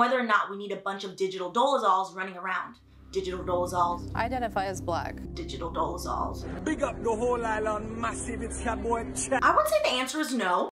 whether or not we need a bunch of digital dolezals running around. Digital dolezals. I identify as black. Digital dolezals. Big up the whole island, massive, it's your boy. I would say the answer is no.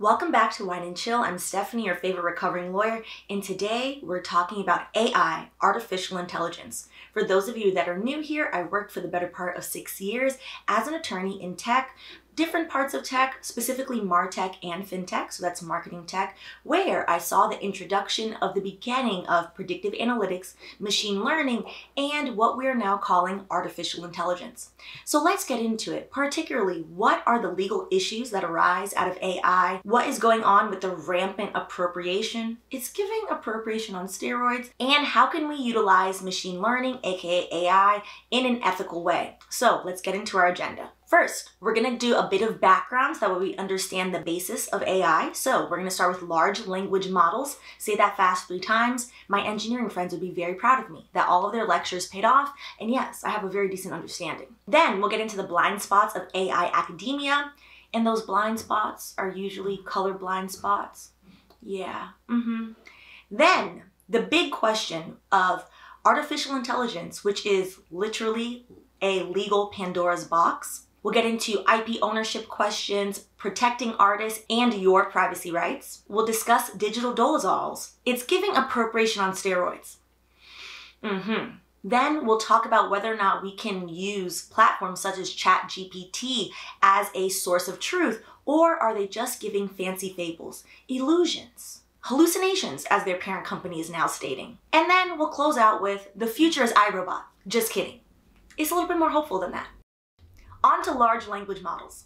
Welcome back to Wine and Chill. I'm Stephanie, your favorite recovering lawyer, and today we're talking about AI, artificial intelligence. For those of you that are new here, I worked for the better part of 6 years as an attorney in tech, different parts of tech, specifically MarTech and FinTech, so that's marketing tech, where I saw the introduction of the beginning of predictive analytics, machine learning, and what we are now calling artificial intelligence. So let's get into it, particularly what are the legal issues that arise out of AI, what is going on with the rampant appropriation, it's giving appropriation on steroids, and how can we utilize machine learning, aka AI, in an ethical way. So let's get into our agenda. First, we're gonna do a bit of background so that way we understand the basis of AI. So we're gonna start with large language models. Say that fast 3 times. My engineering friends would be very proud of me that all of their lectures paid off. And yes, I have a very decent understanding. Then we'll get into the blind spots of AI academia. And those blind spots are usually color blind spots. Yeah, Then the big question of artificial intelligence, which is literally a legal Pandora's box. We'll get into IP ownership questions, protecting artists, and your privacy rights. We'll discuss digital dolezals. It's giving appropriation on steroids. Then we'll talk about whether or not we can use platforms such as ChatGPT as a source of truth, or are they just giving fancy fables, illusions, hallucinations, as their parent company is now stating. And then we'll close out with the future is I-Robot. Just kidding. It's a little bit more hopeful than that. On to large language models.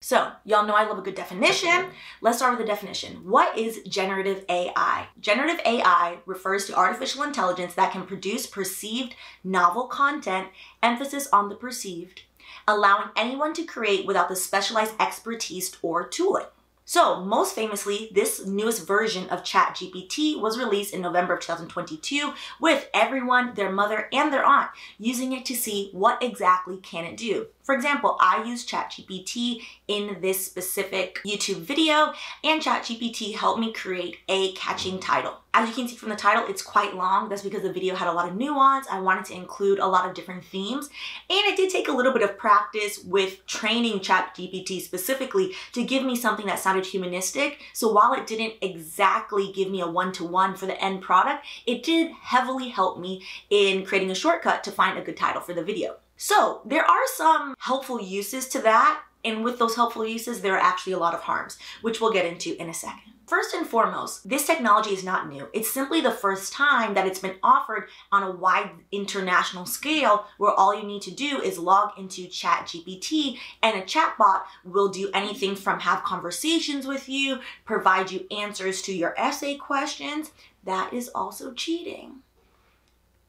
So, y'all know I love a good definition. Let's start with the definition. What is generative AI? Generative AI refers to artificial intelligence that can produce perceived novel content, emphasis on the perceived, allowing anyone to create without the specialized expertise or tooling. So, most famously, this newest version of ChatGPT was released in November of 2022 with everyone, their mother, and their aunt using it to see what exactly can it do. For example, I use ChatGPT in this specific YouTube video, and ChatGPT helped me create a catching title. As you can see from the title, it's quite long. That's because the video had a lot of nuance. I wanted to include a lot of different themes, and it did take a little bit of practice with training ChatGPT specifically to give me something that sounded humanistic. So while it didn't exactly give me a one-to-one for the end product, it did heavily help me in creating a shortcut to find a good title for the video. So there are some helpful uses to that, and with those helpful uses, there are actually a lot of harms, which we'll get into in a second. First and foremost, this technology is not new. It's simply the first time that it's been offered on a wide international scale where all you need to do is log into ChatGPT and a chatbot will do anything from have conversations with you, provide you answers to your essay questions. That is also cheating.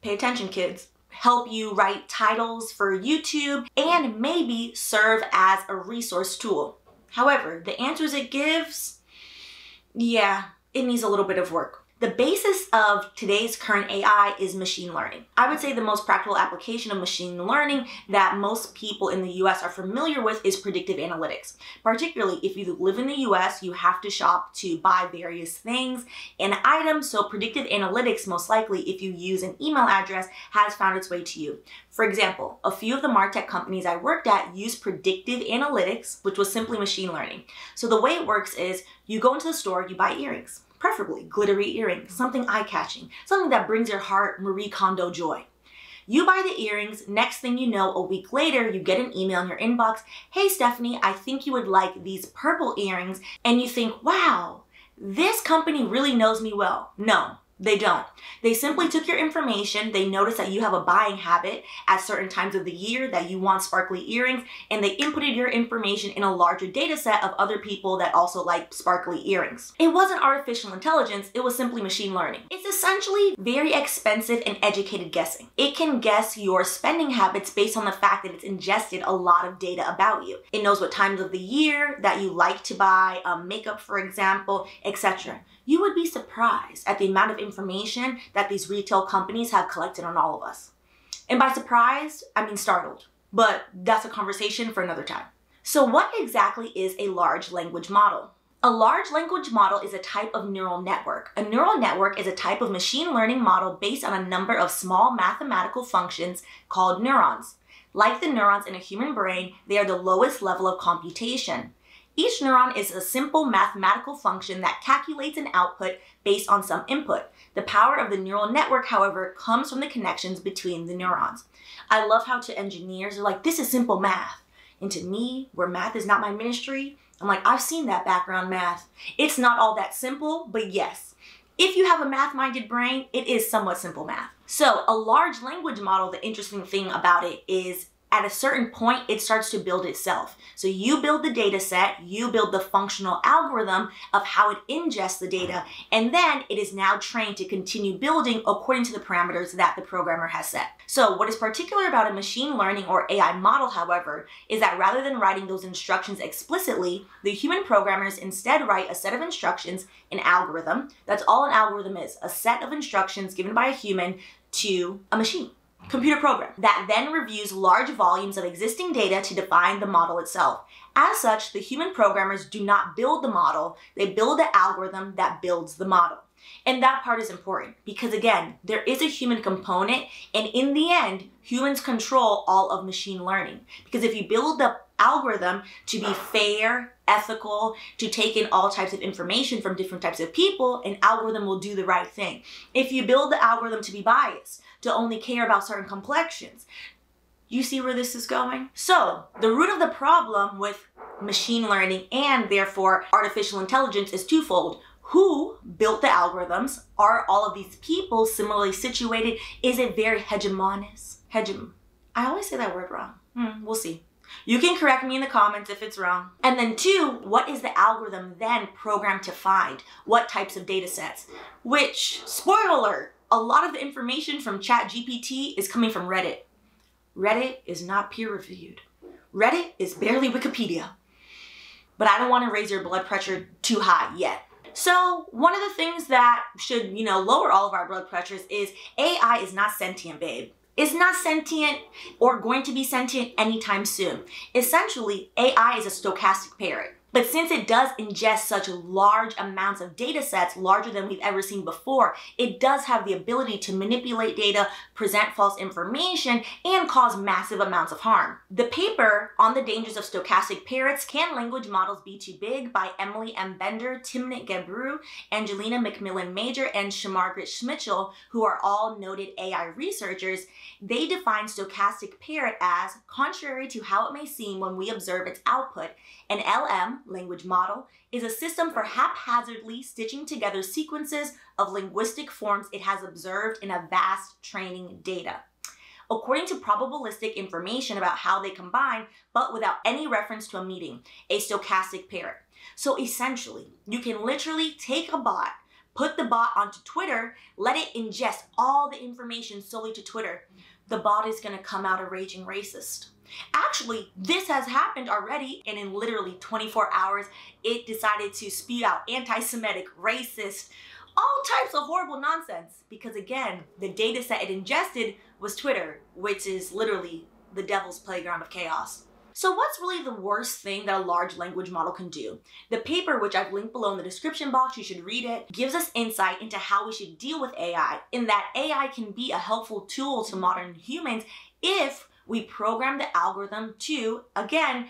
Pay attention, kids. Help you write titles for YouTube, and maybe serve as a resource tool. However, the answers it gives, yeah, it needs a little bit of work. The basis of today's current AI is machine learning. I would say the most practical application of machine learning that most people in the US are familiar with is predictive analytics. Particularly if you live in the US, you have to shop to buy various things and items, so predictive analytics, most likely if you use an email address, has found its way to you. For example, a few of the MarTech companies I worked at use predictive analytics, which was simply machine learning. So the way it works is you go into the store, you buy earrings. Preferably glittery earrings, something eye-catching, something that brings your heart Marie Kondo joy. You buy the earrings, next thing you know, a week later, you get an email in your inbox, hey Stephanie, I think you would like these purple earrings, and you think, wow, this company really knows me well. No, they don't. They simply took your information, they noticed that you have a buying habit at certain times of the year that you want sparkly earrings, and they inputted your information in a larger data set of other people that also like sparkly earrings. It wasn't artificial intelligence, it was simply machine learning. It's essentially very expensive and educated guessing. It can guess your spending habits based on the fact that it's ingested a lot of data about you. It knows what times of the year that you like to buy makeup, for example, etc. You would be surprised at the amount of information that these retail companies have collected on all of us. And by surprised, I mean startled. but that's a conversation for another time. So what exactly is a large language model? A large language model is a type of neural network. A neural network is a type of machine learning model based on a number of small mathematical functions called neurons. Like the neurons in a human brain, they are the lowest level of computation. Each neuron is a simple mathematical function that calculates an output based on some input. The power of the neural network, however, comes from the connections between the neurons. I love how to engineers are like, this is simple math. And to me, where math is not my ministry, I'm like, I've seen that background math. It's not all that simple, but yes. If you have a math-minded brain, it is somewhat simple math. So a large language model, the interesting thing about it is at a certain point, it starts to build itself. So you build the data set, you build the functional algorithm of how it ingests the data, and then it is now trained to continue building according to the parameters that the programmer has set. So what is particular about a machine learning or AI model, however, is that rather than writing those instructions explicitly, the human programmers instead write a set of instructions, an algorithm. That's all an algorithm is, a set of instructions given by a human to a machine. Computer program that then reviews large volumes of existing data to define the model itself. As such, the human programmers do not build the model, they build the algorithm that builds the model. And that part is important because again, there is a human component and in the end, humans control all of machine learning. Because if you build the algorithm to be fair, ethical, to take in all types of information from different types of people, an algorithm will do the right thing. If you build the algorithm to be biased, to only care about certain complexions, you see where this is going? So the root of the problem with machine learning and therefore artificial intelligence is twofold. Who built the algorithms? Are all of these people similarly situated? Is it very hegemonous? I always say that word wrong. We'll see. You can correct me in the comments if it's wrong. And then two, what is the algorithm then programmed to find? What types of data sets? Which, spoiler alert, a lot of the information from ChatGPT is coming from Reddit. Reddit is not peer-reviewed. Reddit is barely Wikipedia. But I don't want to raise your blood pressure too high yet. So one of the things that should, you know, lower all of our blood pressures is AI is not sentient, babe. It's not sentient or going to be sentient anytime soon. Essentially, AI is a stochastic parrot. But since it does ingest such large amounts of data sets, larger than we've ever seen before, it does have the ability to manipulate data, present false information, and cause massive amounts of harm. The paper on the dangers of stochastic parrots, Can Language Models Be Too Big? By Emily M. Bender, Timnit Gebru, Angelina McMillan-Major, and Shmargret Schmitchell, who are all noted AI researchers, they define stochastic parrot as, contrary to how it may seem when we observe its output, an LM, language model, is a system for haphazardly stitching together sequences of linguistic forms it has observed in a vast training data, according to probabilistic information about how they combine, but without any reference to a meeting, a stochastic parrot. So essentially, you can literally take a bot, put the bot onto Twitter, let it ingest all the information solely to Twitter. The bot is going to come out a raging racist. Actually, this has happened already, and in literally 24 hours, it decided to spew out anti-Semitic, racist, all types of horrible nonsense. Because again, the data set it ingested was Twitter, which is literally the devil's playground of chaos. So what's really the worst thing that a large language model can do? The paper, which I've linked below in the description box, you should read it, gives us insight into how we should deal with AI, in that AI can be a helpful tool to modern humans if we program the algorithm to, again,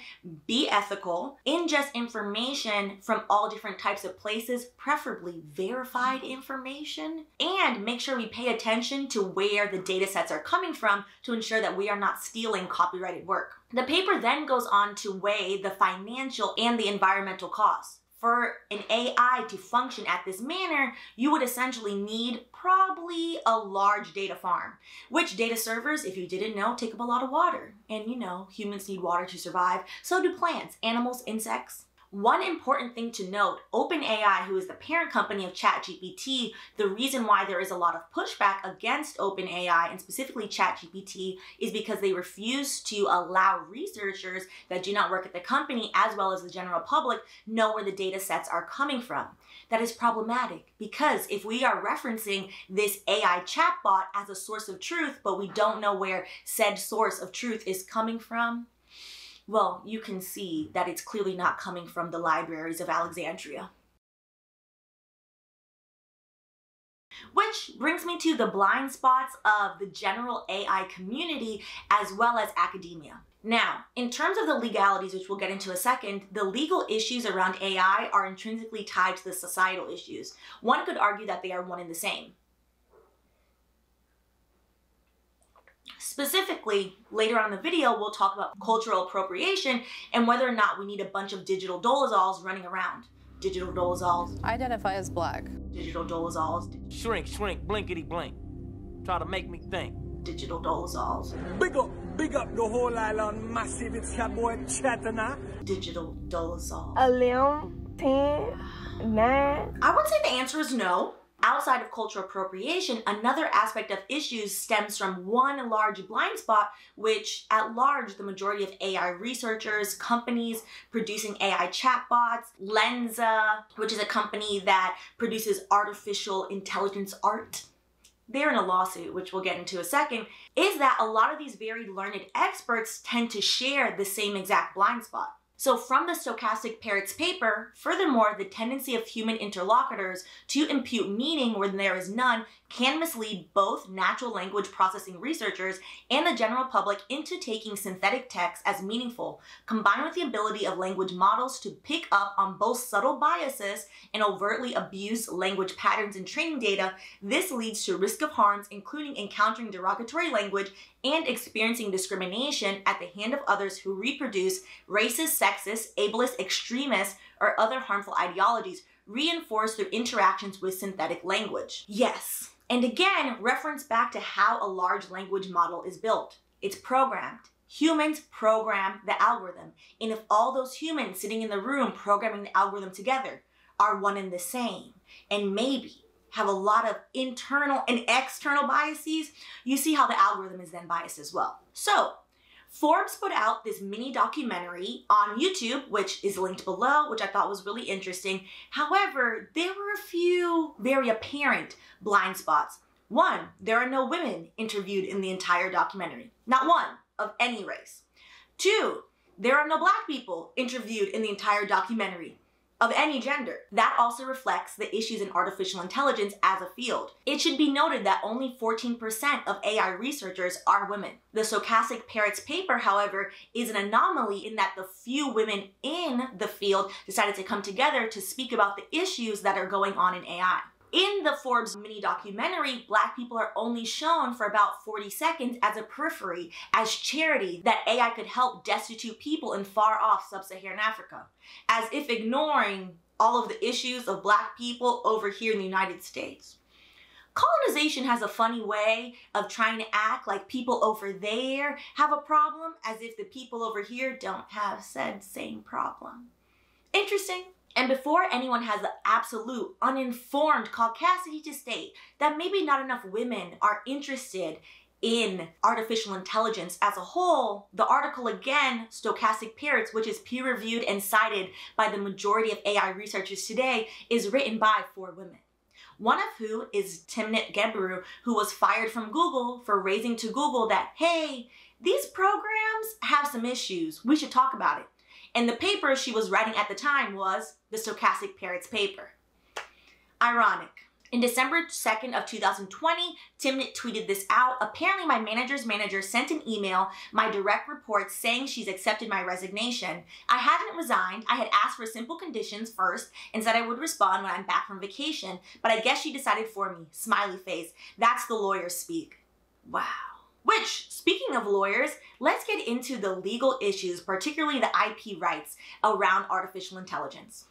be ethical, ingest information from all different types of places, preferably verified information, and make sure we pay attention to where the data sets are coming from to ensure that we are not stealing copyrighted work. The paper then goes on to weigh the financial and the environmental costs. For an AI to function at this manner, you would essentially need probably a large data farm, which data servers, if you didn't know, take up a lot of water. And you know, humans need water to survive. So do plants, animals, insects. One important thing to note, OpenAI, who is the parent company of ChatGPT, the reason why there is a lot of pushback against OpenAI and specifically ChatGPT is because they refuse to allow researchers that do not work at the company as well as the general public know where the data sets are coming from. That is problematic because if we are referencing this AI chatbot as a source of truth, but we don't know where said source of truth is coming from, well, you can see that it's clearly not coming from the libraries of Alexandria. Which brings me to the blind spots of the general AI community as well as academia. Now, in terms of the legalities, which we'll get into in a second, the legal issues around AI are intrinsically tied to the societal issues. One could argue that they are one and the same. Specifically, later on in the video, we'll talk about cultural appropriation and whether or not we need a bunch of digital dolezals running around. Digital dolezals. Identify as black. Digital dolezals. Shrink, shrink, blinkety blink. Try to make me think. Digital dolezals. Big up the whole island, massive. It's your boy Chatana. Digital dolezals. 11, 10, 9. I would say the answer is no. Outside of cultural appropriation, another aspect of issues stems from one large blind spot, which at large, the majority of AI researchers, companies producing AI chatbots, Lensa, which is a company that produces artificial intelligence art, they're in a lawsuit, which we'll get into in a second, is that a lot of these very learned experts tend to share the same exact blind spot. So from the Stochastic Parrots paper, furthermore, the tendency of human interlocutors to impute meaning where there is none can mislead both natural language processing researchers and the general public into taking synthetic text as meaningful, combined with the ability of language models to pick up on both subtle biases and overtly abuse language patterns in training data. This leads to risk of harms, including encountering derogatory language and experiencing discrimination at the hand of others who reproduce racist, sexist, ableist, extremist, or other harmful ideologies reinforced through interactions with synthetic language. Yes, and again, reference back to how a large language model is built. It's programmed. Humans program the algorithm, and if all those humans sitting in the room programming the algorithm together are one and the same, and maybe have a lot of internal and external biases, you see how the algorithm is then biased as well. So Forbes put out this mini documentary on YouTube, which is linked below, which I thought was really interesting. However, there were a few very apparent blind spots. One, there are no women interviewed in the entire documentary. Not one of any race. Two, there are no black people interviewed in the entire documentary of any gender. That also reflects the issues in artificial intelligence as a field. It should be noted that only 14% of AI researchers are women. The Stochastic Parrots paper, however, is an anomaly in that the few women in the field decided to come together to speak about the issues that are going on in AI. In the Forbes mini documentary, black people are only shown for about 40 seconds as a periphery, as charity that AI could help destitute people in far-off sub-Saharan Africa, as if ignoring all of the issues of black people over here in the United States. Colonization has a funny way of trying to act like people over there have a problem, as if the people over here don't have said same problem. Interesting. And before anyone has the absolute uninformed caucasity to state that maybe not enough women are interested in artificial intelligence as a whole, the article again, Stochastic Parrots, which is peer-reviewed and cited by the majority of AI researchers today, is written by 4 women. One of who is Timnit Gebru, who was fired from Google for raising to Google that, hey, these programs have some issues, we should talk about it. And the paper she was writing at the time was the Stochastic Parrots paper. Ironic. In December 2nd of 2020, Timnit tweeted this out. Apparently my manager's manager sent an email, my direct report, saying she's accepted my resignation. I hadn't resigned. I had asked for simple conditions first and said I would respond when I'm back from vacation, but I guess she decided for me. Smiley face. That's the lawyer speak. Wow. Which, speaking of lawyers, let's get into the legal issues, particularly the IP rights around artificial intelligence.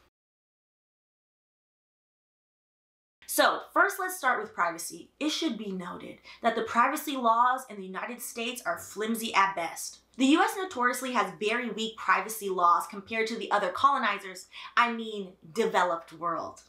So first, let's start with privacy. It should be noted that the privacy laws in the United States are flimsy at best. The US notoriously has very weak privacy laws compared to the other colonizers, I mean developed world.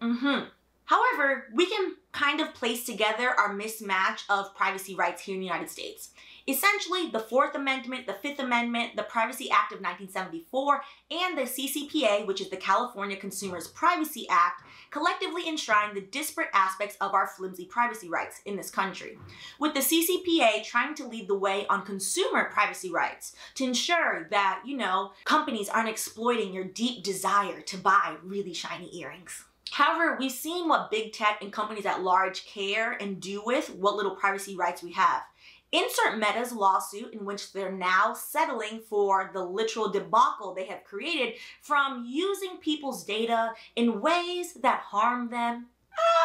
However, we can kind of place together our mismatch of privacy rights here in the United States. Essentially, the Fourth Amendment, the Fifth Amendment, the Privacy Act of 1974, and the CCPA, which is the California Consumers Privacy Act, collectively enshrine the disparate aspects of our flimsy privacy rights in this country, with the CCPA trying to lead the way on consumer privacy rights to ensure that, you know, companies aren't exploiting your deep desire to buy really shiny earrings. However, we've seen what big tech and companies at large care and do with what little privacy rights we have. Insert Meta's lawsuit, in which they're now settling for the literal debacle they have created from using people's data in ways that harm them,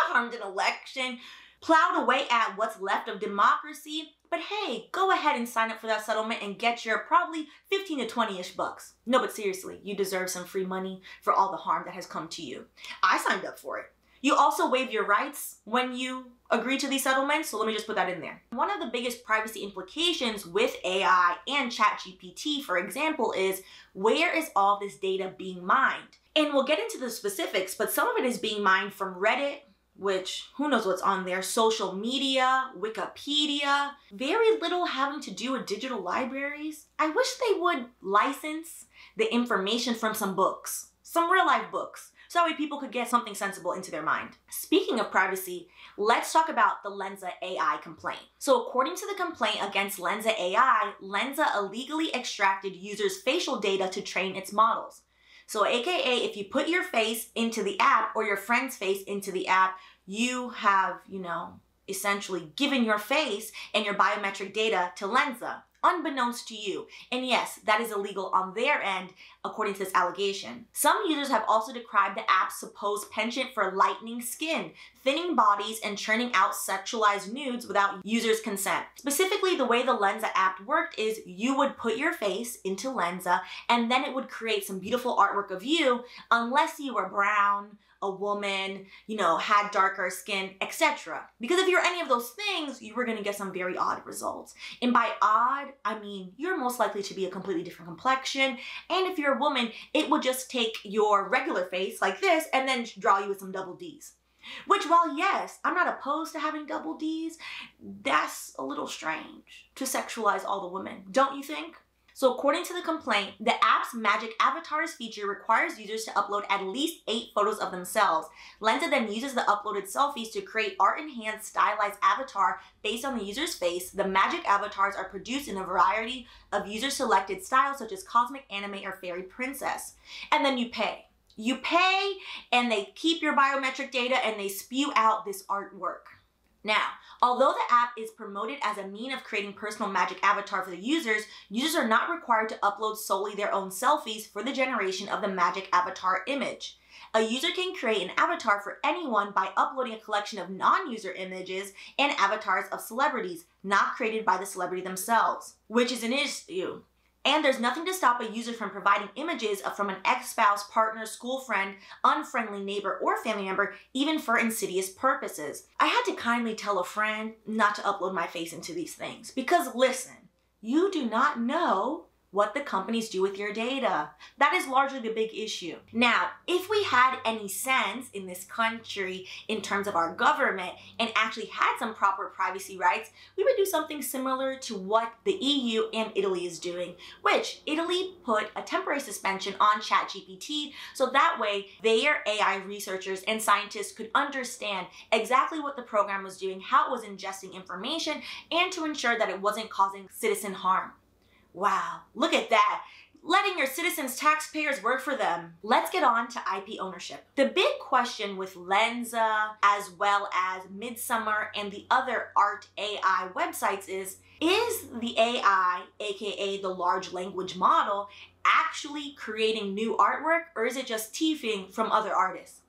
harmed an election, plowed away at what's left of democracy. But hey, go ahead and sign up for that settlement and get your probably 15 to 20-ish bucks. No, but seriously, you deserve some free money for all the harm that has come to you. I signed up for it. You also waive your rights when you agree to these settlements, so let me just put that in there. One of the biggest privacy implications with AI and ChatGPT, for example, is where is all this data being mined? And we'll get into the specifics, but some of it is being mined from Reddit, which who knows what's on there, social media, Wikipedia, very little having to do with digital libraries. I wish they would license the information from some books, some real life books, so that way people could get something sensible into their mind. Speaking of privacy, let's talk about the Lensa AI complaint. So according to the complaint against Lensa AI, Lensa illegally extracted users' facial data to train its models. So AKA, if you put your face into the app or your friend's face into the app, you have, you know, essentially given your face and your biometric data to Lensa, unbeknownst to you. And yes, that is illegal on their end, according to this allegation. Some users have also decried the app's supposed penchant for lightening skin, thinning bodies, and churning out sexualized nudes without users' consent. Specifically, the way the Lensa app worked is you would put your face into Lensa, and then it would create some beautiful artwork of you, unless you were brown, a woman, you know, had darker skin, etc. Because if you're any of those things, you were going to get some very odd results. And by odd, I mean you're most likely to be a completely different complexion. And if you're a woman, it would just take your regular face like this and then draw you with some double D's. Which, while yes, I'm not opposed to having double D's, that's a little strange to sexualize all the women, don't you think? So according to the complaint, the app's magic avatars feature requires users to upload at least 8 photos of themselves. Lensa then uses the uploaded selfies to create art-enhanced stylized avatar based on the user's face. The magic avatars are produced in a variety of user-selected styles such as cosmic, anime, or fairy princess. And then you pay. You pay and they keep your biometric data and they spew out this artwork. Now, although the app is promoted as a means of creating personal magic avatar for the users, users are not required to upload solely their own selfies for the generation of the magic avatar image. A user can create an avatar for anyone by uploading a collection of non-user images and avatars of celebrities not created by the celebrity themselves, which is an issue. And there's nothing to stop a user from providing images from an ex-spouse, partner, school friend, unfriendly neighbor, or family member, even for insidious purposes. I had to kindly tell a friend not to upload my face into these things because listen, you do not know what the companies do with your data. That is largely the big issue. Now, if we had any sense in this country in terms of our government and actually had some proper privacy rights, we would do something similar to what the EU and Italy is doing, which Italy put a temporary suspension on ChatGPT so that way their AI researchers and scientists could understand exactly what the program was doing, how it was ingesting information, and to ensure that it wasn't causing citizen harm. Wow, look at that. Letting your citizens' taxpayers work for them. Let's get on to IP ownership. The big question with Lensa, as well as Midsummer and the other art AI websites is the AI, AKA the large language model, actually creating new artwork, or is it just thieving from other artists?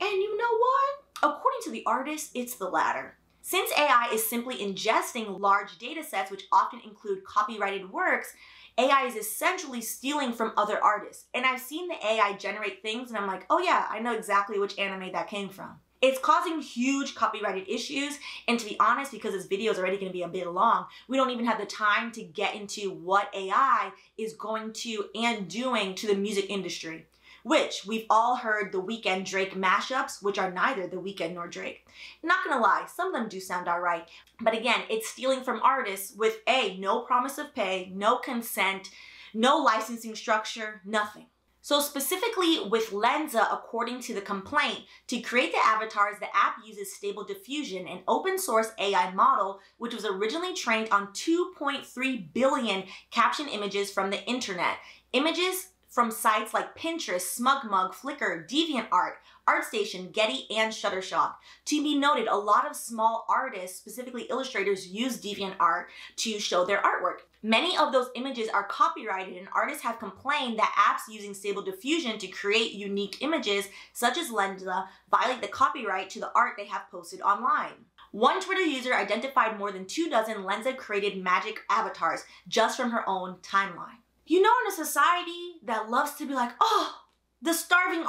And you know what? According to the artist, it's the latter. Since AI is simply ingesting large data sets, which often include copyrighted works, AI is essentially stealing from other artists. And I've seen the AI generate things and I'm like, oh yeah, I know exactly which anime that came from. It's causing huge copyrighted issues, and to be honest, because this video is already going to be a bit long, we don't even have the time to get into what AI is going to and doing to the music industry, which we've all heard the Weeknd Drake mashups, which are neither the Weeknd nor Drake. Not gonna lie, some of them do sound all right, but again, it's stealing from artists with A, no promise of pay, no consent, no licensing structure, nothing. So specifically with Lensa, according to the complaint, to create the avatars, the app uses Stable Diffusion, an open source AI model, which was originally trained on 2.3 billion caption images from the internet. Images from sites like Pinterest, SmugMug, Flickr, DeviantArt, ArtStation, Getty, and Shutterstock. To be noted, a lot of small artists, specifically illustrators, use DeviantArt to show their artwork. Many of those images are copyrighted, and artists have complained that apps using Stable Diffusion to create unique images, such as Lensa, violate the copyright to the art they have posted online. One Twitter user identified more than 24 Lensa-created magic avatars just from her own timeline. You know, in a society that loves to be like, oh, the starving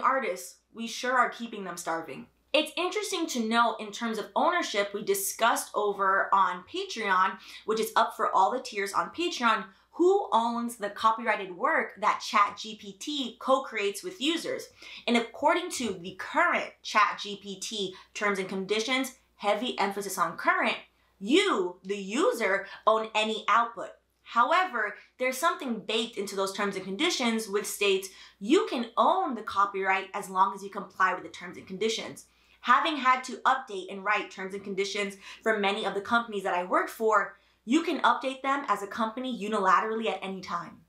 artists, we sure are keeping them starving. It's interesting to note in terms of ownership, we discussed over on Patreon, which is up for all the tiers on Patreon, who owns the copyrighted work that ChatGPT co-creates with users. And according to the current ChatGPT terms and conditions, heavy emphasis on current, you, the user, own any output. However, there's something baked into those terms and conditions which states you can own the copyright as long as you comply with the terms and conditions. Having had to update and write terms and conditions for many of the companies that I worked for, you can update them as a company unilaterally at any time.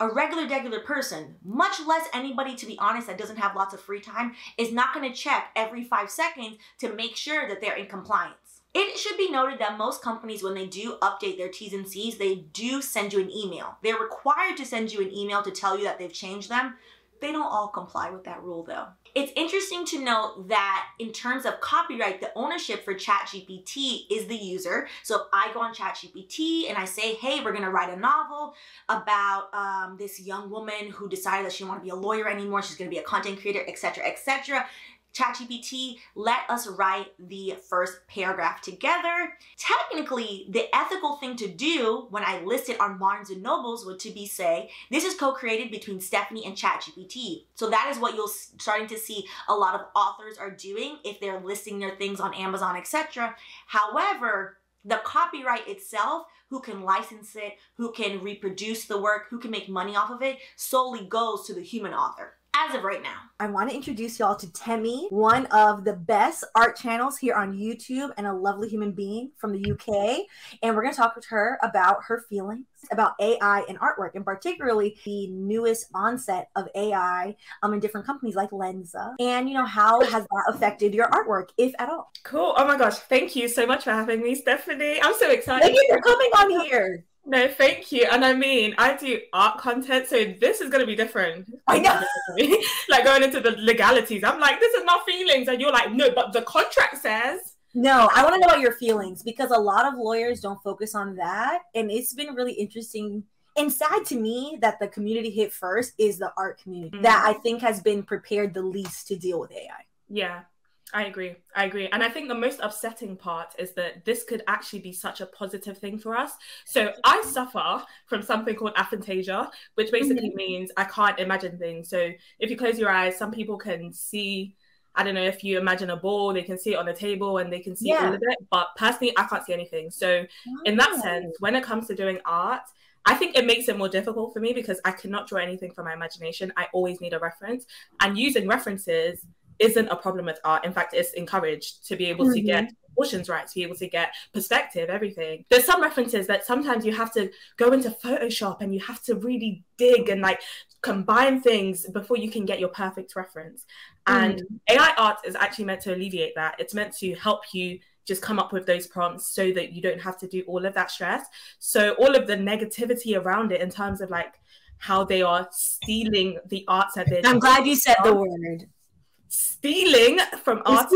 A regular person, much less anybody, to be honest, that doesn't have lots of free time, is not going to check every 5 seconds to make sure that they're in compliance. It should be noted that most companies, when they do update their T's and C's, they do send you an email. They're required to send you an email to tell you that they've changed them. They don't all comply with that rule though. It's interesting to note that in terms of copyright, the ownership for ChatGPT is the user. So if I go on ChatGPT and I say, hey, we're gonna write a novel about this young woman who decided that she didn't wanna be a lawyer anymore, she's gonna be a content creator, etc., etc. ChatGPT, let us write the first paragraph together. Technically, the ethical thing to do when I list it on Barnes and Nobles would to be say, this is co-created between Stephanie and ChatGPT. So that is what you're starting to see a lot of authors are doing if they're listing their things on Amazon, etc. However, the copyright itself, who can license it, who can reproduce the work, who can make money off of it, solely goes to the human author. As of right now. I want to introduce y'all to Temi, one of the best art channels here on YouTube and a lovely human being from the UK. And we're going to talk with her about her feelings about AI and artwork, and particularly the newest onset of AI in different companies like Lensa. And, you know, how has that affected your artwork, if at all? Cool. Oh my gosh. Thank you so much for having me, Stephanie. I'm so excited. Thank you for coming on here. No, thank you. And I mean, I do art content, so this is going to be different. I know. Like going into the legalities. I'm like, this is my feelings. And you're like, no, but the contract says. No, I want to know about your feelings because a lot of lawyers don't focus on that. And it's been really interesting and sad to me that the community hit first is the art community that I think has been prepared the least to deal with AI. Yeah. I agree. And I think the most upsetting part is that this could actually be such a positive thing for us. So I suffer from something called aphantasia, which basically means I can't imagine things. So if you close your eyes, some people can see, I don't know, if you imagine a ball, they can see it on a table and they can see all of it. But personally, I can't see anything. So in that sense, when it comes to doing art, I think it makes it more difficult for me because I cannot draw anything from my imagination. I always need a reference. And using references isn't a problem with art. In fact, it's encouraged to be able to get proportions right, to be able to get perspective, everything. There's some references that sometimes you have to go into Photoshop and you have to really dig and like combine things before you can get your perfect reference. And AI art is actually meant to alleviate that. It's meant to help you just come up with those prompts so that you don't have to do all of that stress. So all of the negativity around it in terms of like how they are stealing the arts that they're I'm glad you said the word. Stealing from artists,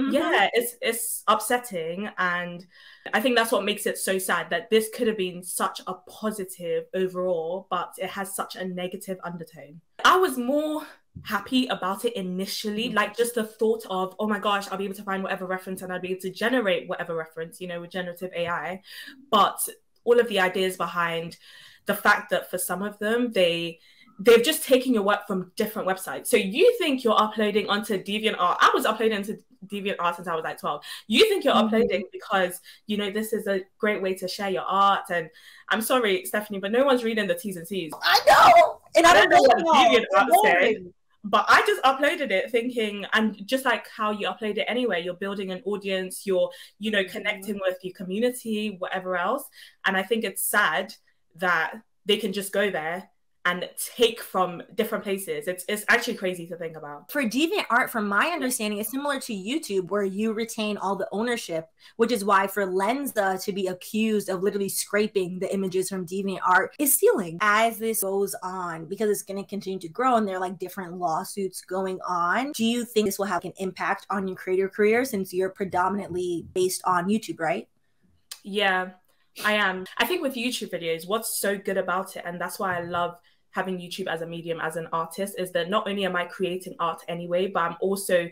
yeah, it's upsetting, and I think that's what makes it so sad that this could have been such a positive overall, but it has such a negative undertone. I was more happy about it initially, like just the thought of, oh my gosh, I'll be able to find whatever reference and I'll be able to generate whatever reference, you know, with generative AI. But all of the ideas behind the fact that for some of them, they've just taken your work from different websites. So you think you're uploading onto DeviantArt. I was uploading onto DeviantArt since I was like 12. You think you're uploading because, you know, this is a great way to share your art. And I'm sorry, Stephanie, but no one's reading the T's and C's. I know! And I don't know what DeviantArt said. But I just uploaded it thinking, and just like how you upload it anyway, you're building an audience, you're, you know, connecting with your community, whatever else. And I think it's sad that they can just go there and take from different places. It's actually crazy to think about. For DeviantArt, from my understanding, it's similar to YouTube where you retain all the ownership, which is why for Lensa to be accused of literally scraping the images from DeviantArt is stealing. As this goes on, because it's gonna continue to grow and there are like different lawsuits going on, do you think this will have an impact on your creator career since you're predominantly based on YouTube, right? Yeah, I am. I think with YouTube videos, what's so good about it, and that's why I love having YouTube as a medium, as an artist, is that not only am I creating art anyway, but I'm also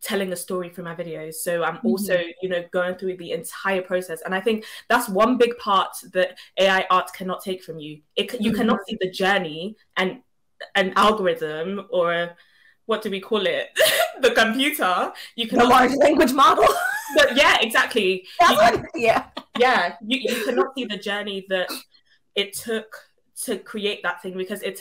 telling a story through my videos. So I'm also, you know, going through the entire process. And I think that's one big part that AI art cannot take from you. You cannot see the journey and an algorithm or what do we call it? The computer. You cannot, the large language model. But yeah, exactly. You cannot see the journey that it took to create that thing, because it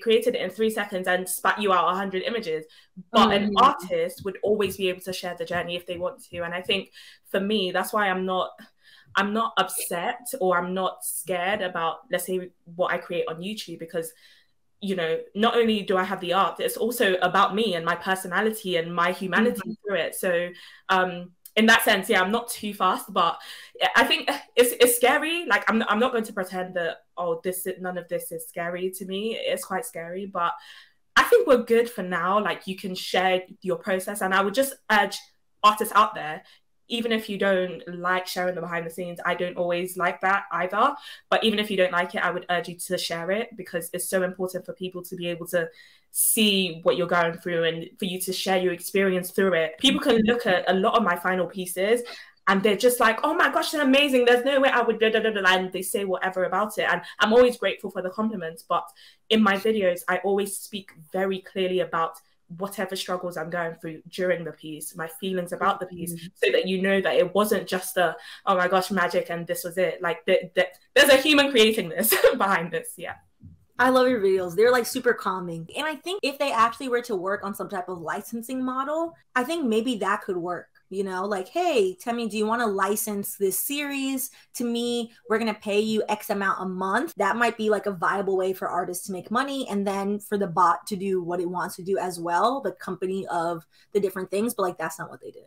created it in 3 seconds and spat you out 100 images. But an artist would always be able to share the journey if they want to. And I think for me, that's why I'm not upset or I'm not scared about, let's say, what I create on YouTube, because, you know, not only do I have the art, it's also about me and my personality and my humanity through it. So in that sense, yeah, I'm not too fast, but I think it's scary. Like, I'm not going to pretend that, oh, none of this is scary to me. It's quite scary, but I think we're good for now. Like, you can share your process, and I would just urge artists out there, even if you don't like sharing the behind the scenes, I don't always like that either. But even if you don't like it, I would urge you to share it, because it's so important for people to be able to see what you're going through and for you to share your experience through it. People can look at a lot of my final pieces and they're just like, oh my gosh, they're amazing. There's no way I would blah, blah, blah, blah, and they say whatever about it. And I'm always grateful for the compliments. But in my videos, I always speak very clearly about whatever struggles I'm going through during the piece, my feelings about the piece, so that you know that it wasn't just a, oh my gosh, magic and this was it. Like, there's a human creating this behind this. Yeah, I love your videos. They're like super calming. And I think if they actually were to work on some type of licensing model, I think maybe that could work. You know, like, hey, Temi, do you want to license this series to me? We're going to pay you X amount a month. That might be like a viable way for artists to make money, and then for the bot to do what it wants to do as well, the company of the different things. But like, that's not what they did.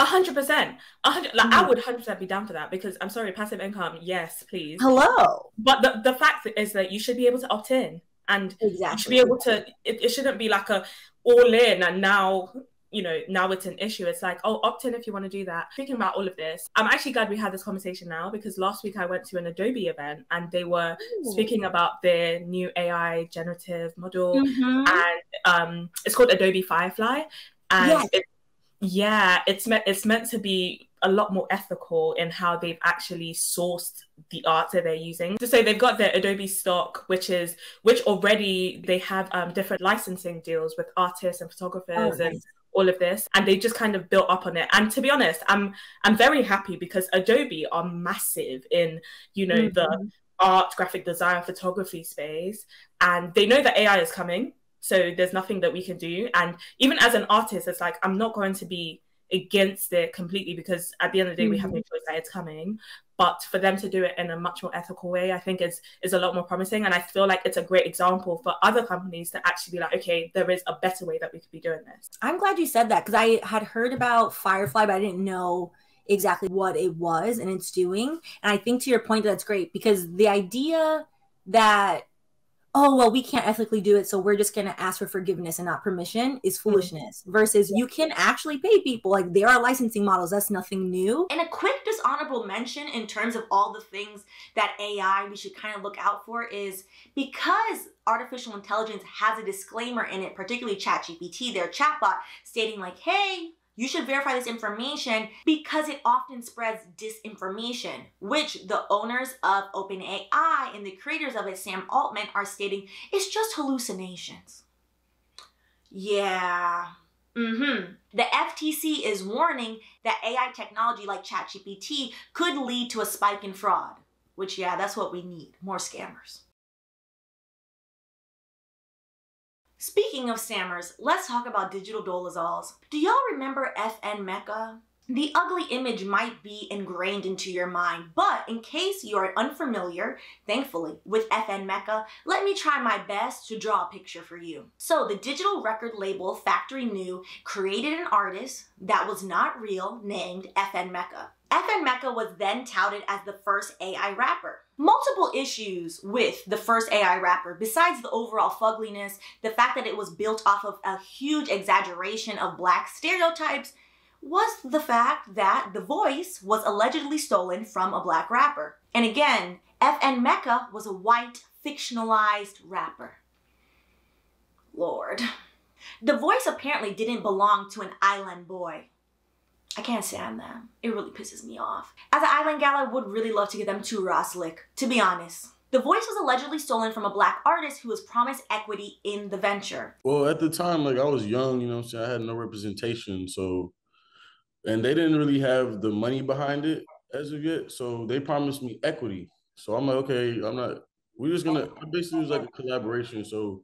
100%. Like, I would 100% be down for that, because I'm sorry, passive income. Yes, please. Hello. But the fact is that you should be able to opt in, and you should be able to, it shouldn't be like a all in and now, you know, now it's an issue. It's like, oh, opt in if you want to do that. Thinking about all of this, I'm actually glad we had this conversation now, because last week I went to an Adobe event and they were speaking about their new AI generative model, and it's called Adobe Firefly, and it's meant to be a lot more ethical in how they've actually sourced the art that they're using. So they've got their Adobe stock, which already they have different licensing deals with artists and photographers and all of this, and they just kind of built up on it. And to be honest, I'm very happy, because Adobe are massive in, you know, the art, graphic design, photography space, and they know that AI is coming, so there's nothing that we can do. And even as an artist, it's like, I'm not going to be against it completely, because at the end of the day, we have no choice that it's coming. But for them to do it in a much more ethical way, I think is a lot more promising. And I feel like it's a great example for other companies to actually be like, okay, there is a better way that we could be doing this. I'm glad you said that, because I had heard about Firefly, but I didn't know exactly what it was and it's doing. And I think to your point, that's great, because the idea that oh, well, we can't ethically do it, so we're just going to ask for forgiveness and not permission is foolishness. Mm-hmm. Versus you can actually pay people. Like, there are licensing models. That's nothing new. And a quick dishonorable mention in terms of all the things that AI we should kind of look out for is because artificial intelligence has a disclaimer in it, particularly ChatGPT, their chatbot, stating like, hey, you should verify this information, because it often spreads disinformation, which the owners of OpenAI and the creators of it, Sam Altman, are stating, it's just hallucinations. Yeah. Mm-hmm. The FTC is warning that AI technology like ChatGPT could lead to a spike in fraud, which, yeah, that's what we need, more scammers. Speaking of scammers, let's talk about digital dolazals. Do y'all remember FN Meka? The ugly image might be ingrained into your mind, but in case you are unfamiliar, thankfully, with FN Meka, let me try my best to draw a picture for you. So the digital record label Factory New created an artist that was not real named FN Meka. FN Meka was then touted as the first AI rapper. Multiple issues with the first AI rapper, besides the overall fugliness, the fact that it was built off of a huge exaggeration of black stereotypes, was the fact that the voice was allegedly stolen from a black rapper. And again, FN Meka was a white, fictionalized rapper. Lord. The voice apparently didn't belong to an island boy. I can't stand them. It really pisses me off. As an island gal, I would really love to give them two raw slick, to be honest. The voice was allegedly stolen from a black artist who was promised equity in the venture. Well, at the time, like, I was young, you know what I'm saying? I had no representation, so, and they didn't really have the money behind it as of yet, so they promised me equity. So I'm like, okay, I basically was like a collaboration, so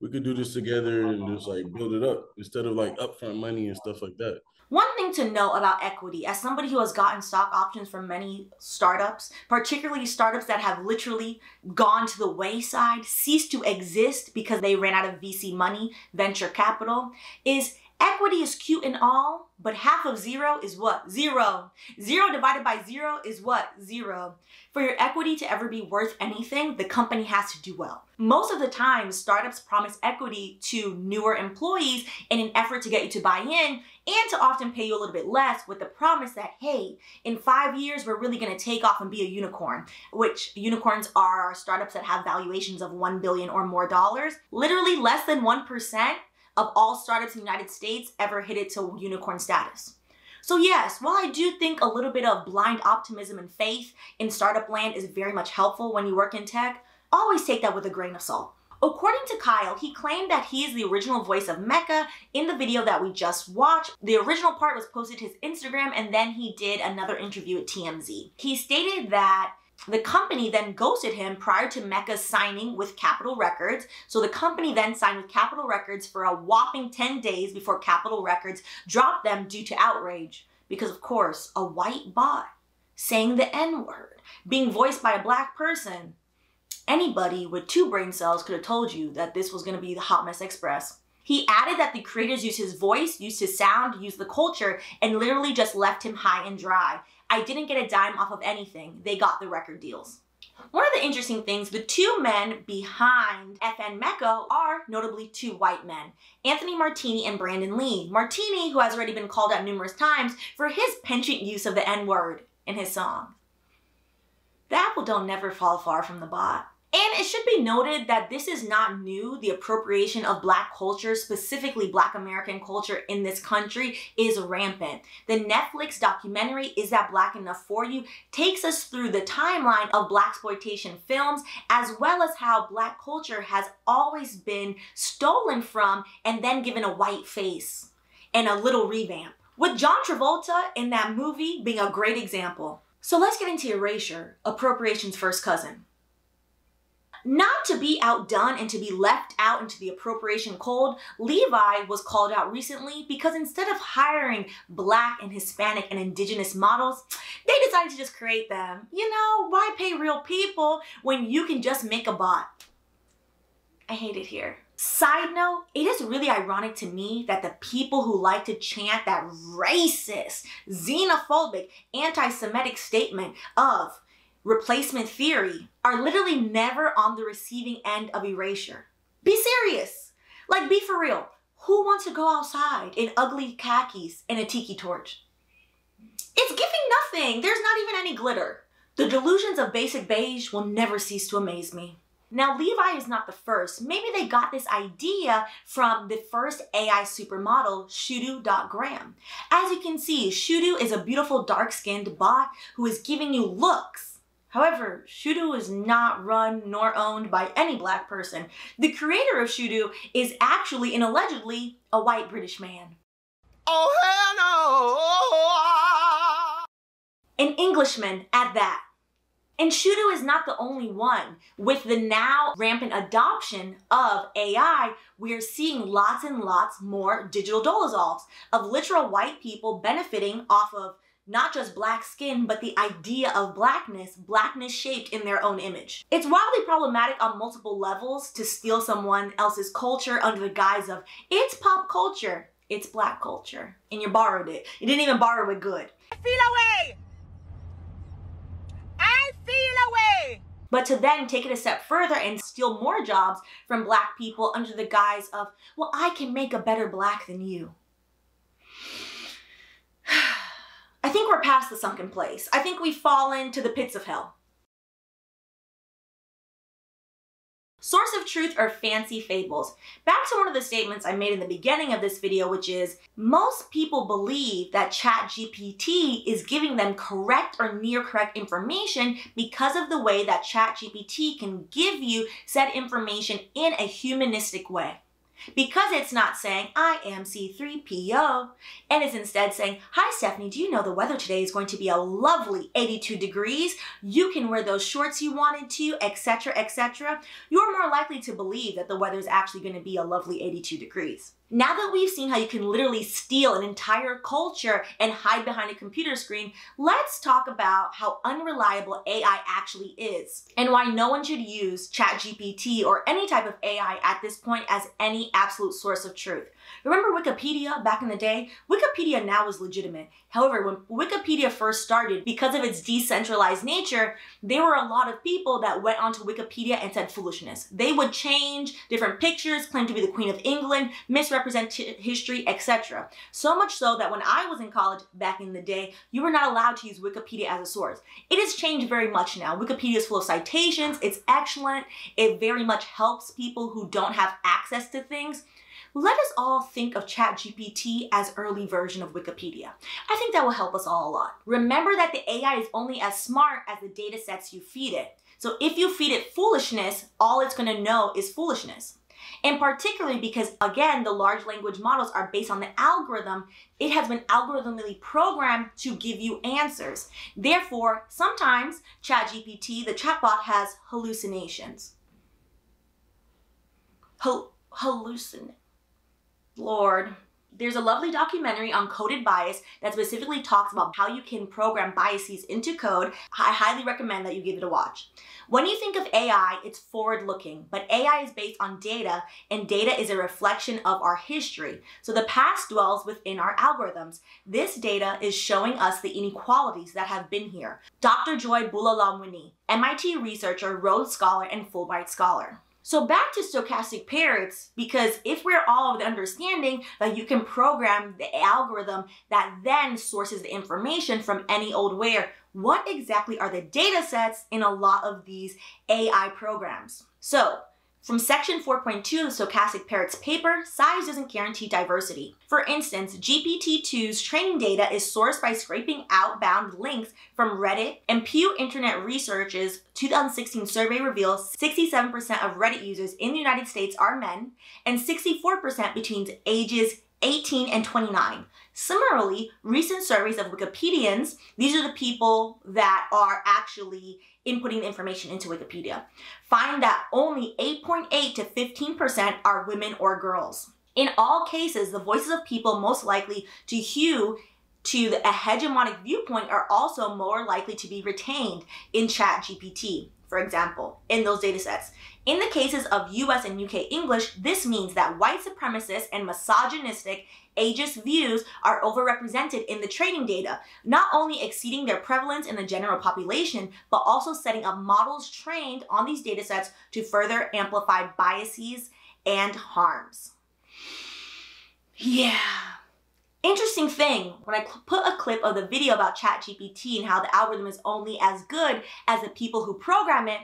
we could do this together and just like build it up instead of like upfront money and stuff like that. One thing to know about equity, as somebody who has gotten stock options from many startups, particularly startups that have literally gone to the wayside, ceased to exist because they ran out of VC money, venture capital, is equity is cute and all, but half of zero is what? Zero. Zero divided by zero is what? Zero. For your equity to ever be worth anything, the company has to do well. Most of the time, startups promise equity to newer employees in an effort to get you to buy in, and to often pay you a little bit less with the promise that, hey, in 5 years, we're really gonna take off and be a unicorn, which unicorns are startups that have valuations of $1 billion or more dollars. Literally less than 1% of all startups in the United States ever hit it to unicorn status. So yes, while I do think a little bit of blind optimism and faith in startup land is very much helpful when you work in tech, always take that with a grain of salt. According to Kyle, he claimed that he is the original voice of Meka in the video that we just watched. The original part was posted to his Instagram, and then he did another interview at TMZ. He stated that the company then ghosted him prior to Meka's signing with Capitol Records. So the company then signed with Capitol Records for a whopping 10 days before Capitol Records dropped them due to outrage. Because of course, a white bot saying the N-word, being voiced by a black person. Anybody with two brain cells could have told you that this was going to be the Hot Mess Express. He added that the creators used his voice, used his sound, used the culture, and literally just left him high and dry. I didn't get a dime off of anything. They got the record deals. One of the interesting things, the two men behind FN Meka are notably two white men, Anthony Martini and Brandon Lee. Martini, who has already been called out numerous times for his penchant use of the N-word in his song. The apple don't never fall far from the bot. And it should be noted that this is not new. The appropriation of black culture, specifically black American culture in this country, is rampant. The Netflix documentary, Is That Black Enough For You?, takes us through the timeline of blaxploitation films, as well as how black culture has always been stolen from and then given a white face and a little revamp. With John Travolta in that movie being a great example. So let's get into erasure, appropriation's first cousin. Not to be outdone and to be left out into the appropriation cold, Levi was called out recently because instead of hiring black and Hispanic and indigenous models, they decided to just create them. You know, why pay real people when you can just make a bot? I hate it here. Side note, it is really ironic to me that the people who like to chant that racist, xenophobic, anti-Semitic statement of replacement theory are literally never on the receiving end of erasure. Be serious. Like, be for real. Who wants to go outside in ugly khakis and a tiki torch? It's giving nothing. There's not even any glitter. The delusions of basic beige will never cease to amaze me. Now, Levi is not the first. Maybe they got this idea from the first AI supermodel, Shudu.gram. As you can see, Shudu is a beautiful dark-skinned bot who is giving you looks. However, Shudu is not run nor owned by any black person. The creator of Shudu is actually and allegedly a white British man. Oh, hell no! An Englishman at that. And Shudu is not the only one. With the now rampant adoption of AI, we are seeing lots and lots more digital dolezals of literal white people benefiting off of not just black skin, but the idea of blackness, blackness shaped in their own image. It's wildly problematic on multiple levels to steal someone else's culture under the guise of, it's pop culture, it's black culture, and you borrowed it. You didn't even borrow it good. I feel away! But to then take it a step further and steal more jobs from black people under the guise of, well, I can make a better black than you. I think we're past the sunken place. I think we've fallen to the pits of hell. Source of truth or fancy fables. Back to one of the statements I made in the beginning of this video, which is most people believe that ChatGPT is giving them correct or near correct information because of the way that ChatGPT can give you said information in a humanistic way. Because it's not saying, I am C3PO, and is instead saying, hi Stephanie, do you know the weather today is going to be a lovely 82 degrees? You can wear those shorts you wanted to, etc, etc. You're more likely to believe that the weather is actually going to be a lovely 82 degrees. Now that we've seen how you can literally steal an entire culture and hide behind a computer screen, let's talk about how unreliable AI actually is and why no one should use ChatGPT or any type of AI at this point as any absolute source of truth. Remember Wikipedia back in the day? Wikipedia now is legitimate. However, when Wikipedia first started, because of its decentralized nature, there were a lot of people that went onto Wikipedia and said foolishness. They would change different pictures, claim to be the Queen of England, misrepresent history, etc. So much so that when I was in college back in the day, you were not allowed to use Wikipedia as a source. It has changed very much now. Wikipedia is full of citations. It's excellent. It very much helps people who don't have access to things. Let us all think of ChatGPT as early version of Wikipedia. I think that will help us all a lot. Remember that the AI is only as smart as the data sets you feed it. So if you feed it foolishness, all it's going to know is foolishness. And particularly because, again, the large language models are based on the algorithm, it has been algorithmically programmed to give you answers. Therefore, sometimes ChatGPT, the chatbot, has hallucinations. Hallucinate. Lord. There's a lovely documentary on coded bias that specifically talks about how you can program biases into code. I highly recommend that you give it a watch. When you think of AI, it's forward-looking, but AI is based on data, and data is a reflection of our history. So the past dwells within our algorithms. This data is showing us the inequalities that have been here. Dr. Joy Bulalamwini, MIT researcher, Rhodes Scholar, and Fulbright Scholar. So back to stochastic parrots, because if we're all of the understanding that you can program the algorithm that then sources the information from any old where, what exactly are the data sets in a lot of these AI programs? So from section 4.2 of Stochastic Parrots paper, size doesn't guarantee diversity. For instance, GPT-2's training data is sourced by scraping outbound links from Reddit, and Pew Internet Research's 2016 survey reveals 67% of Reddit users in the United States are men, and 64% between ages 18 and 29. Similarly, recent surveys of Wikipedians, these are the people that are actually inputting information into Wikipedia, find that only 8.8 to 15% are women or girls. In all cases, the voices of people most likely to hew to a hegemonic viewpoint are also more likely to be retained in ChatGPT. for example, in those data sets. In the cases of US and UK English, this means that white supremacist and misogynistic ageist views are overrepresented in the training data, not only exceeding their prevalence in the general population, but also setting up models trained on these data sets to further amplify biases and harms. Yeah. Interesting thing, when I put a clip of the video about ChatGPT and how the algorithm is only as good as the people who program it,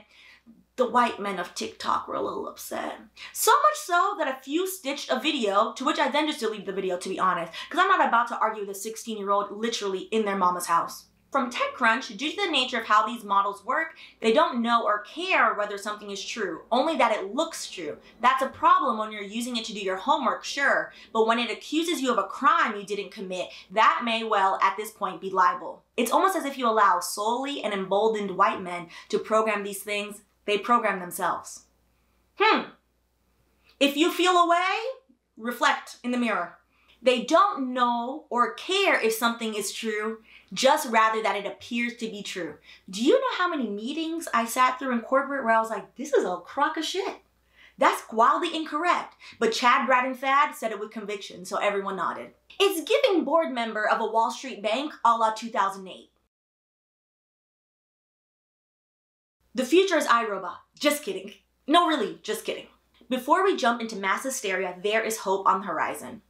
the white men of TikTok were a little upset. So much so that a few stitched a video, to which I then just deleted the video, to be honest, because I'm not about to argue with a 16-year-old literally in their mama's house. From TechCrunch, due to the nature of how these models work, they don't know or care whether something is true, only that it looks true. That's a problem when you're using it to do your homework, sure, but when it accuses you of a crime you didn't commit, that may well, at this point, be libel. It's almost as if you allow solely and emboldened white men to program these things. They program themselves. If you feel a way, reflect in the mirror. They don't know or care if something is true, just rather that it appears to be true. Do you know how many meetings I sat through in corporate where I was like, this is a crock of shit. That's wildly incorrect. But Chad, Brad, and Thad said it with conviction, so everyone nodded. It's giving board member of a Wall Street bank a la 2008. The future is I-Robot. Just kidding. No, really, just kidding. Before we jump into mass hysteria, there is hope on the horizon.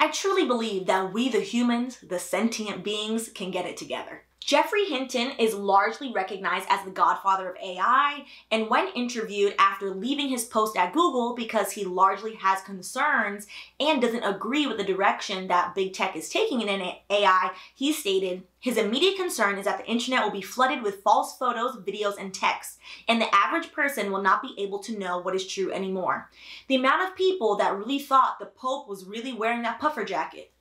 I truly believe that we the humans, the sentient beings, can get it together. Geoffrey Hinton is largely recognized as the godfather of AI, and when interviewed after leaving his post at Google because he largely has concerns and doesn't agree with the direction that big tech is taking in AI, he stated, his immediate concern is that the internet will be flooded with false photos, videos, and texts, and the average person will not be able to know what is true anymore. The amount of people that really thought the Pope was really wearing that puffer jacket.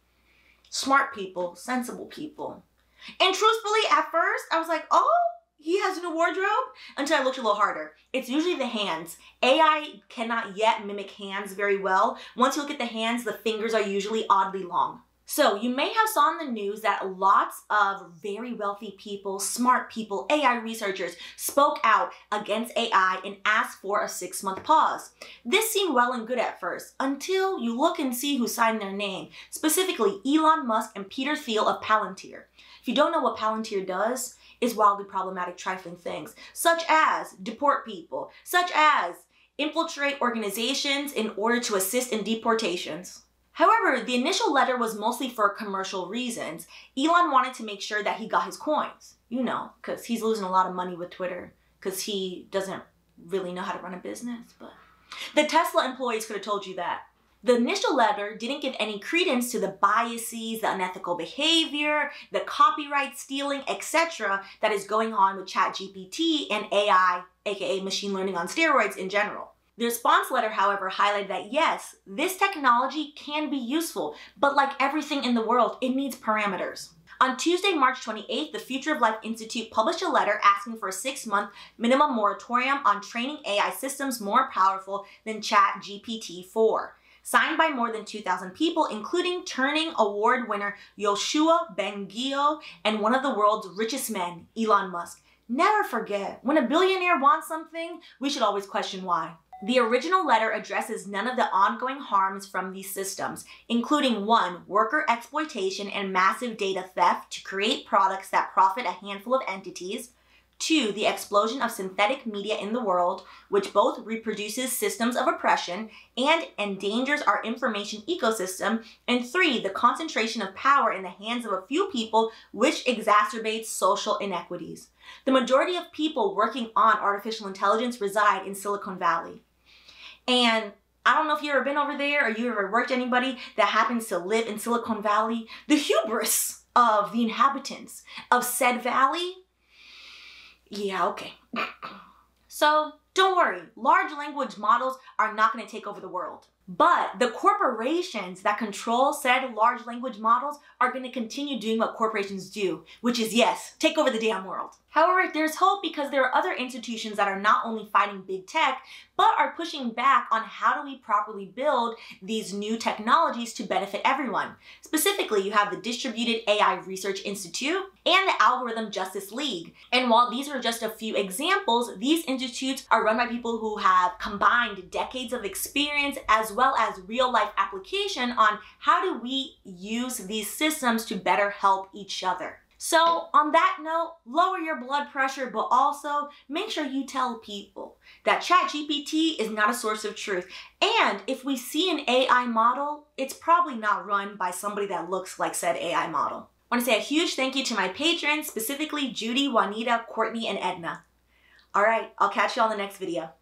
Smart people, sensible people. And truthfully, at first, I was like, oh, he has a new wardrobe? Until I looked a little harder. It's usually the hands. AI cannot yet mimic hands very well. Once you look at the hands, the fingers are usually oddly long. So you may have saw in the news that lots of very wealthy people, smart people, AI researchers spoke out against AI and asked for a 6-month pause. This seemed well and good at first, until you look and see who signed their name, specifically Elon Musk and Peter Thiel of Palantir. If you don't know what Palantir does, it's wildly problematic, trifling things, such as deport people, such as infiltrate organizations in order to assist in deportations. However, the initial letter was mostly for commercial reasons. Elon wanted to make sure that he got his coins, you know, because he's losing a lot of money with Twitter because he doesn't really know how to run a business. But the Tesla employees could have told you that. The initial letter didn't give any credence to the biases, the unethical behavior, the copyright stealing, etc. that is going on with ChatGPT and AI, aka machine learning on steroids in general. The response letter, however, highlighted that yes, this technology can be useful, but like everything in the world, it needs parameters. On Tuesday, March 28th, the Future of Life Institute published a letter asking for a 6-month minimum moratorium on training AI systems more powerful than ChatGPT-4. Signed by more than 2,000 people, including Turing Award winner Yoshua Ben-Gurion and one of the world's richest men, Elon Musk. Never forget, when a billionaire wants something, we should always question why. The original letter addresses none of the ongoing harms from these systems, including 1, worker exploitation and massive data theft to create products that profit a handful of entities, 2, the explosion of synthetic media in the world, which both reproduces systems of oppression and endangers our information ecosystem, and 3, the concentration of power in the hands of a few people, which exacerbates social inequities. The majority of people working on artificial intelligence reside in Silicon Valley. And I don't know if you've ever been over there or you ever worked with anybody that happens to live in Silicon Valley. The hubris of the inhabitants of said valley. Yeah, okay. So don't worry, large language models are not going to take over the world. But the corporations that control said large language models are going to continue doing what corporations do, which is, yes, take over the damn world. However, there's hope because there are other institutions that are not only fighting big tech, but are pushing back on how do we properly build these new technologies to benefit everyone. Specifically, you have the Distributed AI Research Institute and the Algorithm Justice League. And while these are just a few examples, these institutes are run by people who have combined decades of experience as well as real-life application on how do we use these systems to better help each other. So on that note, lower your blood pressure, but also make sure you tell people that ChatGPT is not a source of truth. And if we see an AI model, it's probably not run by somebody that looks like said AI model. I want to say a huge thank you to my patrons, specifically Judy, Juanita, Courtney, and Edna. All right, I'll catch you on the next video.